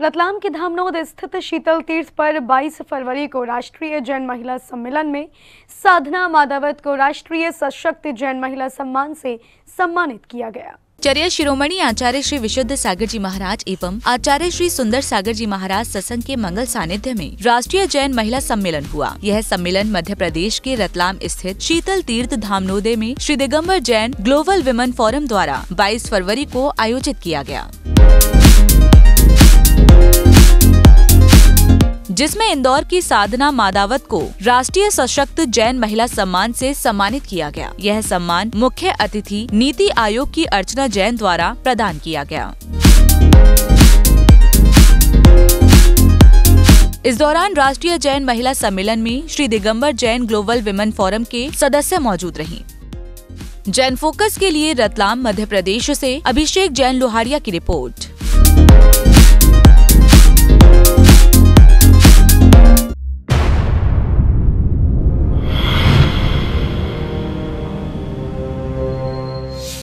रतलाम के धामनोद स्थित शीतल तीर्थ पर 22 फरवरी को राष्ट्रीय जैन महिला सम्मेलन में साधना मादावत को राष्ट्रीय सशक्त जैन महिला सम्मान से सम्मानित किया गया। आचार्य शिरोमणि आचार्य श्री विशुद्ध सागर जी महाराज एवं आचार्य श्री सुंदर सागर जी महाराज सत्संग के मंगल सानिध्य में राष्ट्रीय जैन महिला सम्मेलन हुआ। यह सम्मेलन मध्य प्रदेश के रतलाम स्थित शीतल तीर्थ धामनोदे में Shri Digambar Jain global women forum द्वारा 22 फरवरी को आयोजित किया गया, जिसमें इंदौर की साधना मादावत को राष्ट्रीय सशक्त जैन महिला सम्मान से सम्मानित किया गया। यह सम्मान मुख्य अतिथि नीति आयोग की अर्चना जैन द्वारा प्रदान किया गया। इस दौरान राष्ट्रीय जैन महिला सम्मेलन में Shri Digambar Jain global women forum के सदस्य मौजूद रहीं। जैन फोकस के लिए रतलाम मध्य प्रदेश से अभिषेक जैन लोहारिया की रिपोर्ट।